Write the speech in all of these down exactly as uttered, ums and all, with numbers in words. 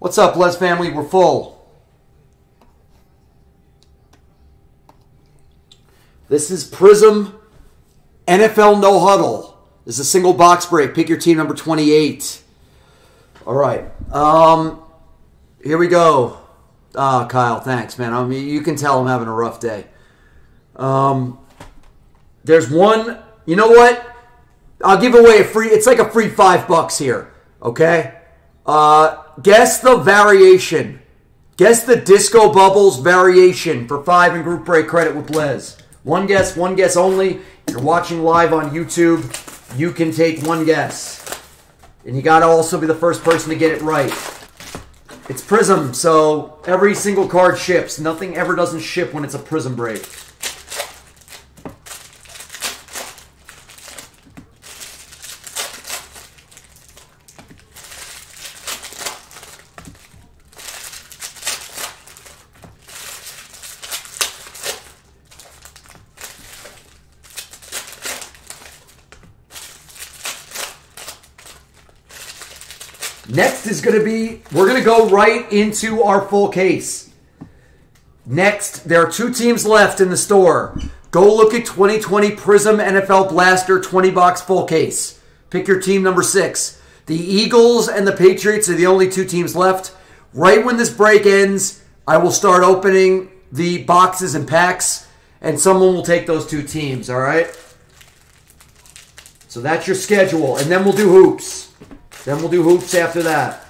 What's up, Les family? We're full. This is Prism N F L No Huddle. This is a single box break. Pick your team number twenty-eight. All right. Um, here we go. Ah, uh, Kyle, thanks, man. I mean, you can tell I'm having a rough day. Um, there's one. You know what? I'll give away a free. It's like a free five bucks here. Okay. Uh, guess the variation. Guess the Disco Bubbles variation for five and group break credit with Blizz. One guess, one guess only. If you're watching live on YouTube, you can take one guess, and you gotta also be the first person to get it right. It's Prism, so every single card ships. Nothing ever doesn't ship when it's a Prism break. Next is going to be, we're going to go right into our full case. Next, there are two teams left in the store. Go look at twenty twenty Prism N F L Blaster twenty box full case. Pick your team number six. The Eagles and the Patriots are the only two teams left. Right when this break ends, I will start opening the boxes and packs, and someone will take those two teams, all right? So that's your schedule, and then we'll do hoops. Then we'll do hoops after that.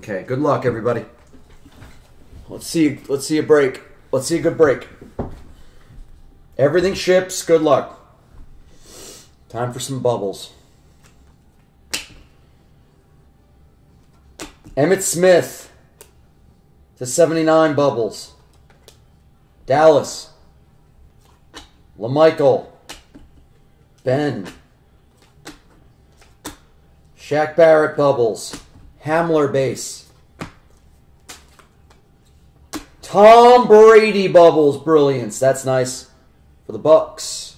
Okay, good luck, everybody. Let's see, let's see a break. Let's see a good break. Everything ships. Good luck. Time for some bubbles. Emmett Smith to seventy-nine bubbles. Dallas. LaMichael. Ben. Shaq Barrett bubbles. Hamler base. Tom Brady bubbles, brilliance. That's nice for the Bucks.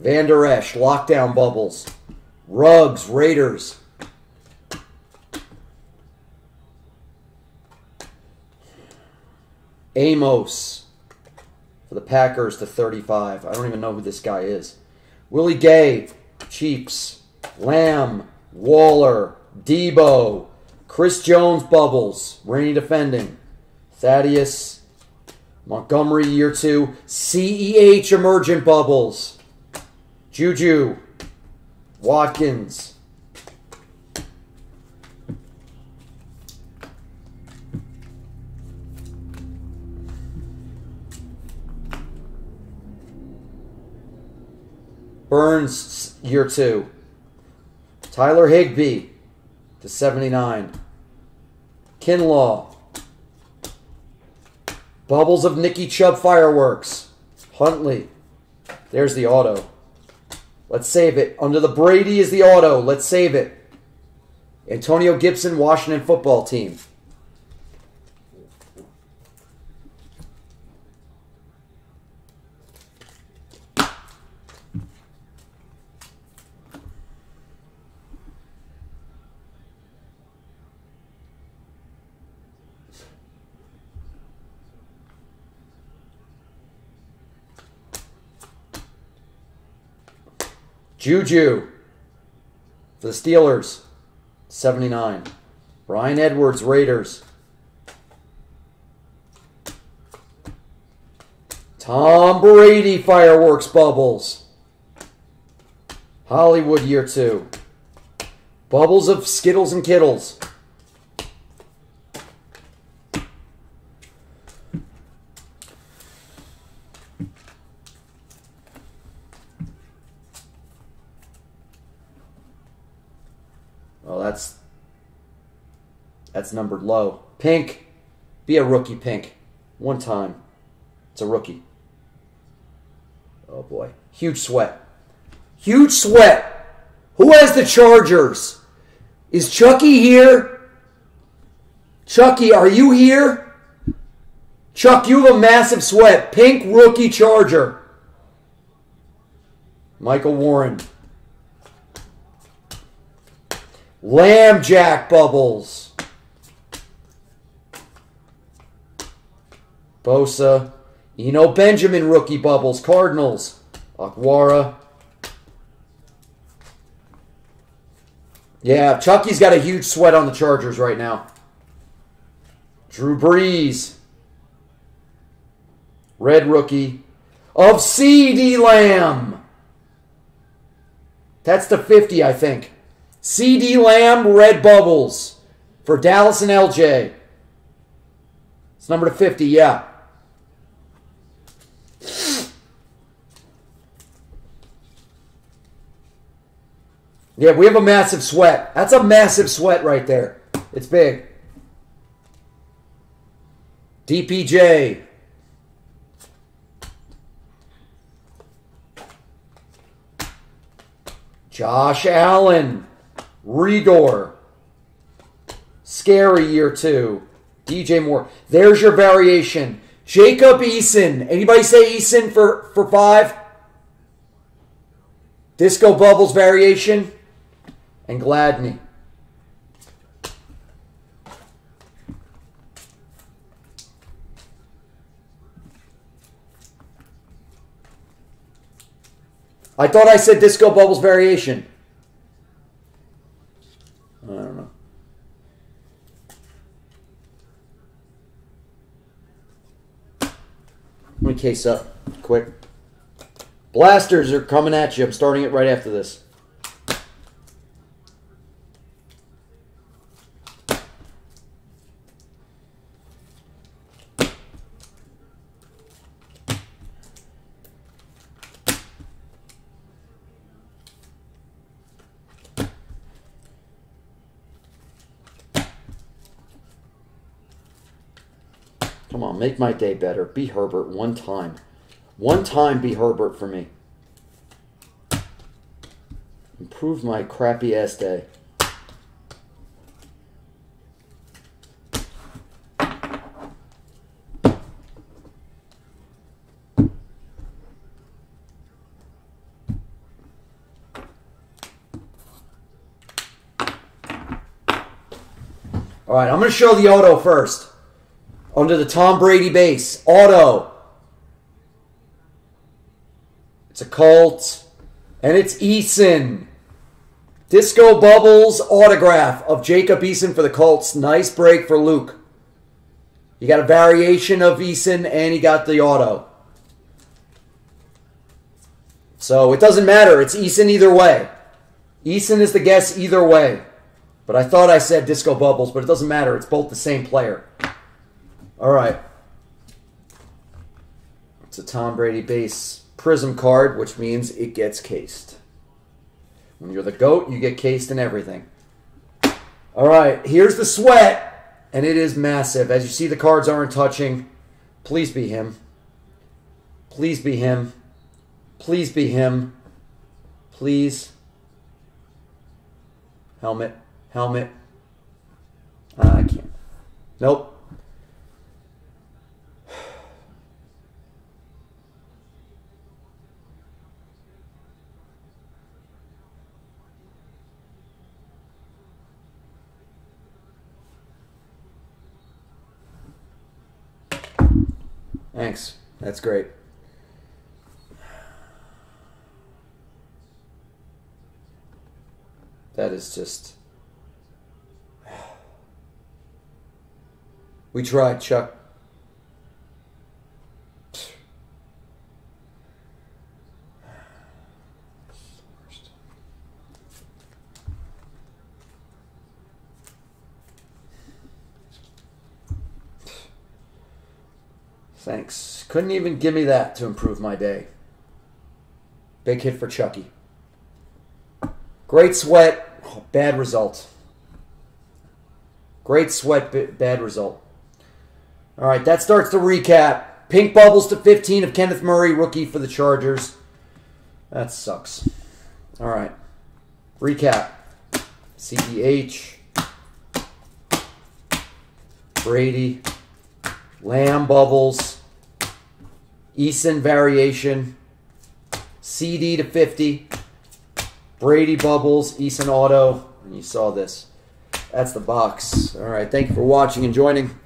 Van der Esch, lockdown bubbles. Ruggs, Raiders. Amos for the Packers to thirty-five. I don't even know who this guy is. Willie Gay, Chiefs. Lamb, Waller, Debo. Chris Jones, bubbles. Rainy defending. Thaddeus Montgomery, year two. C E H, emergent bubbles. Juju, Watkins. Burns, year two. Tyler Higbee to seventy-nine. Kinlaw. Bubbles of Nicky Chubb fireworks. Huntley. There's the auto. Let's save it. Under the Brady is the auto. Let's save it. Antonio Gibson, Washington football team. Juju for the Steelers, seventy-nine. Brian Edwards, Raiders. Tom Brady, fireworks bubbles. Hollywood, year two. Bubbles of Skittles and Kittles. That's numbered low. Pink. Be a rookie, Pink. One time. It's a rookie. Oh, boy. Huge sweat. Huge sweat. Who has the Chargers? Is Chucky here? Chucky, are you here? Chuck, you have a massive sweat. Pink rookie Charger. Michael Warren. Lamb Jack Bubbles. Bosa. Eno Benjamin rookie Bubbles. Cardinals. Aguara. Yeah, Chucky's got a huge sweat on the Chargers right now. Drew Brees. Red rookie of CeeDee Lamb. That's the fifty, I think. CeeDee Lamb, red bubbles for Dallas and L J. It's number fifty, yeah. Yeah, we have a massive sweat. That's a massive sweat right there. It's big. D P J. Josh Allen. Rigor. Scary year two. D J Moore. There's your variation. Jacob Eason. Anybody say Eason for, for five? Disco Bubbles variation. And Gladney. I thought I said Disco Bubbles variation. I don't know. Let me case up quick. Blasters are coming at you. I'm starting it right after this. Come on, make my day better. Be Herbert one time. One time be Herbert for me. Improve my crappy ass day. All right, I'm going to show the auto first. Under the Tom Brady base. Auto. It's a Colt. And it's Eason. Disco Bubbles autograph of Jacob Eason for the Colts. Nice break for Luke. You got a variation of Eason and he got the auto. So it doesn't matter. It's Eason either way. Eason is the guess either way. But I thought I said Disco Bubbles, but it doesn't matter. It's both the same player. All right. It's a Tom Brady base Prism card, which means it gets cased. When you're the GOAT, you get cased in everything. All right, here's the sweat, and it is massive. As you see, the cards aren't touching. Please be him. Please be him. Please be him. Please. Helmet. Helmet. Uh, I can't. Nope. Thanks. That's great. That is just... We tried, Chuck. Thanks. Couldn't even give me that to improve my day. Big hit for Chucky. Great sweat. Oh, bad result. Great sweat, bad result. All right, that starts the recap. Pink bubbles to fifteen of Kenneth Murray, rookie for the Chargers. That sucks. All right. Recap. C E H. Brady. Lamb bubbles. Eason variation. CeeDee to fifty. Brady bubbles. Eason auto. And you saw this. That's the box. All right. Thank you for watching and joining.